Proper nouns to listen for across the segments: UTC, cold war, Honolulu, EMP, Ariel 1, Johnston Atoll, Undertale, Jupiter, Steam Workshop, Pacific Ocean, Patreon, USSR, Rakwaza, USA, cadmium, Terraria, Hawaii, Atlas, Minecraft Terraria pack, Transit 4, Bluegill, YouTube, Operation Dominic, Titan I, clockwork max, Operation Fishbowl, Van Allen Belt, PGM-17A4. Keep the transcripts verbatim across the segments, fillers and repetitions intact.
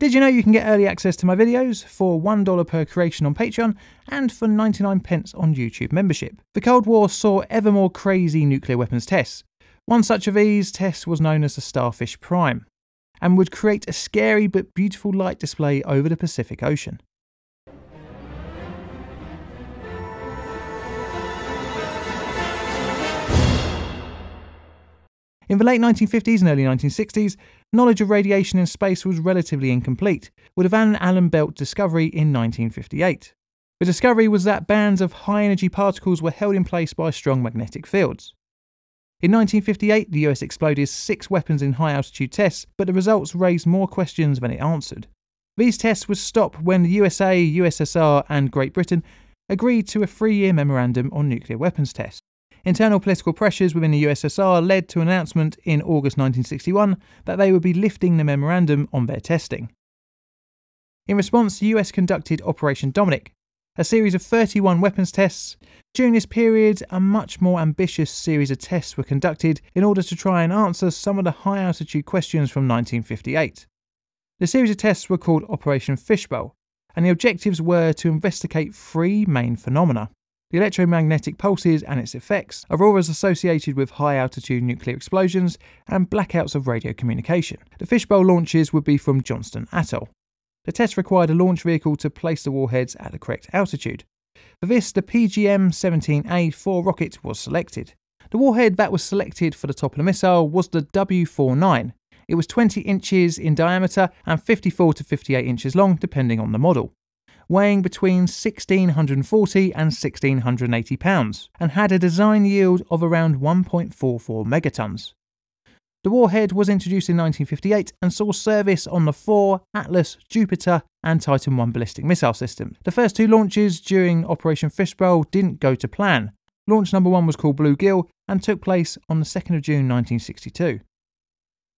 Did you know you can get early access to my videos for one dollar per creation on Patreon and for ninety-nine pence on YouTube membership? The Cold War saw ever more crazy nuclear weapons tests. One such of these tests was known as the Starfish Prime, and would create a scary but beautiful light display over the Pacific Ocean. In the late nineteen fifties and early nineteen sixties, knowledge of radiation in space was relatively incomplete, with the Van Allen Belt discovery in nineteen fifty-eight. The discovery was that bands of high-energy particles were held in place by strong magnetic fields. In nineteen fifty-eight, the U S exploded six weapons in high-altitude tests, but the results raised more questions than it answered. These tests would stop when the U S A, U S S R and Great Britain agreed to a three-year memorandum on nuclear weapons tests. Internal political pressures within the U S S R led to an announcement in August nineteen sixty-one that they would be lifting the memorandum on their testing. In response, the U S conducted Operation Dominic, a series of thirty-one weapons tests. During this period, a much more ambitious series of tests were conducted in order to try and answer some of the high-altitude questions from nineteen fifty-eight. The series of tests were called Operation Fishbowl, and the objectives were to investigate three main phenomena. The electromagnetic pulses and its effects, auroras associated with high-altitude nuclear explosions, and blackouts of radio communication. The Fishbowl launches would be from Johnston Atoll. The test required a launch vehicle to place the warheads at the correct altitude. For this, the P G M seventeen A four rocket was selected. The warhead that was selected for the top of the missile was the W forty-nine. It was twenty inches in diameter and fifty-four to fifty-eight inches long, depending on the model, weighing between one thousand six hundred forty and one thousand six hundred eighty pounds, and had a design yield of around one point four four megatons. The warhead was introduced in nineteen fifty-eight and saw service on the four Atlas, Jupiter and Titan one ballistic missile systems. The first two launches during Operation Fishbowl didn't go to plan. Launch number one was called Bluegill and took place on the second of June nineteen sixty-two.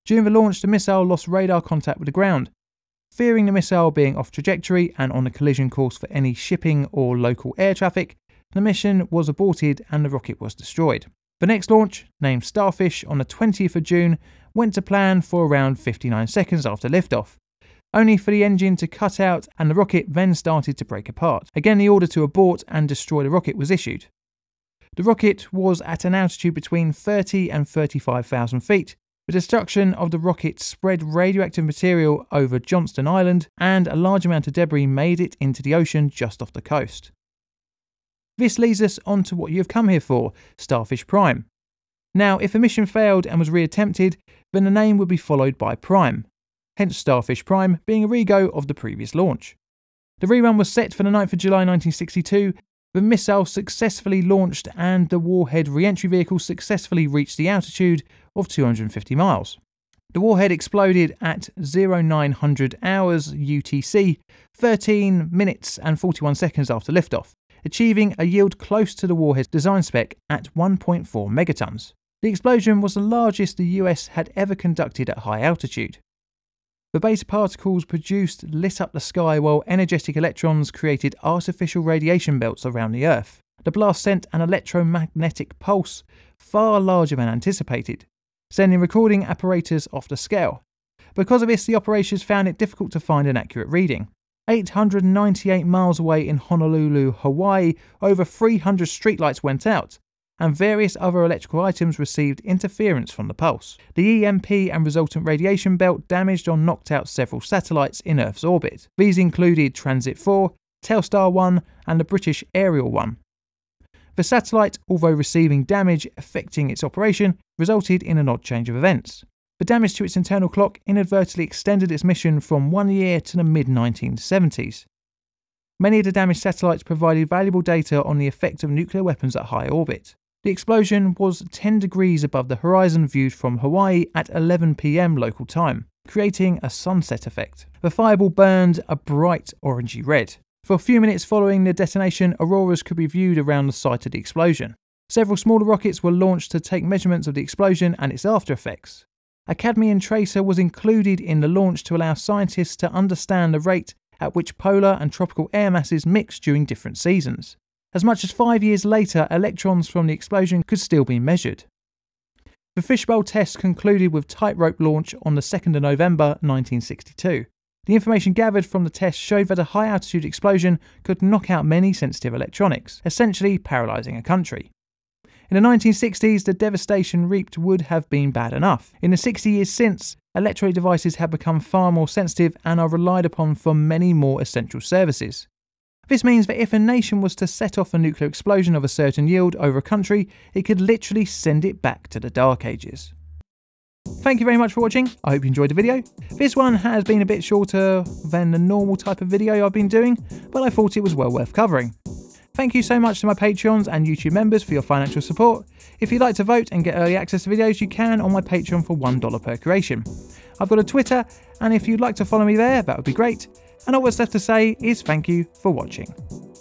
During the launch, the missile lost radar contact with the ground, fearing the missile being off trajectory and on a collision course for any shipping or local air traffic, the mission was aborted and the rocket was destroyed. The next launch, named Starfish, on the twentieth of June, went to plan for around fifty-nine seconds after liftoff, only for the engine to cut out and the rocket then started to break apart. Again, the order to abort and destroy the rocket was issued. The rocket was at an altitude between thirty and thirty-five thousand feet, The destruction of the rocket spread radioactive material over Johnston Island, and a large amount of debris made it into the ocean just off the coast. This leads us on to what you have come here for, Starfish Prime. Now, if the mission failed and was reattempted, then the name would be followed by Prime, hence Starfish Prime being a rego of the previous launch. The rerun was set for the ninth of July nineteen sixty-two, the missile successfully launched and the warhead re-entry vehicle successfully reached the altitude of two hundred fifty miles. The warhead exploded at nine hundred hours U T C, thirteen minutes and forty-one seconds after liftoff, achieving a yield close to the warhead's design spec at one point four megatons. The explosion was the largest the U S had ever conducted at high altitude. The beta particles produced lit up the sky while energetic electrons created artificial radiation belts around the Earth. The blast sent an electromagnetic pulse far larger than anticipated, sending recording apparatus off the scale. Because of this, the operators found it difficult to find an accurate reading. eight hundred ninety-eight miles away in Honolulu, Hawaii, over three hundred streetlights went out, and various other electrical items received interference from the pulse. The E M P and resultant radiation belt damaged or knocked out several satellites in Earth's orbit. These included Transit four, Telstar one and the British Ariel one. The satellite, although receiving damage affecting its operation, resulted in an odd change of events. The damage to its internal clock inadvertently extended its mission from one year to the mid nineteen seventies. Many of the damaged satellites provided valuable data on the effect of nuclear weapons at high orbit. The explosion was ten degrees above the horizon viewed from Hawaii at eleven p m local time, creating a sunset effect. The fireball burned a bright orangey red. For a few minutes following the detonation, auroras could be viewed around the site of the explosion. Several smaller rockets were launched to take measurements of the explosion and its after effects. A cadmium tracer was included in the launch to allow scientists to understand the rate at which polar and tropical air masses mix during different seasons. As much as five years later, electrons from the explosion could still be measured. The Fishbowl test concluded with tightrope launch on the second of November nineteen sixty-two, The information gathered from the test showed that a high-altitude explosion could knock out many sensitive electronics, essentially paralysing a country. In the nineteen sixties, the devastation reaped would have been bad enough. In the sixty years since, electronic devices have become far more sensitive and are relied upon for many more essential services. This means that if a nation was to set off a nuclear explosion of a certain yield over a country, it could literally send it back to the Dark Ages. Thank you very much for watching, I hope you enjoyed the video. This one has been a bit shorter than the normal type of video I've been doing, but I thought it was well worth covering. Thank you so much to my Patreons and YouTube members for your financial support. If you'd like to vote and get early access to videos, you can on my Patreon for one dollar per creation. I've got a Twitter, and if you'd like to follow me there, that would be great. And all that's left to say is thank you for watching.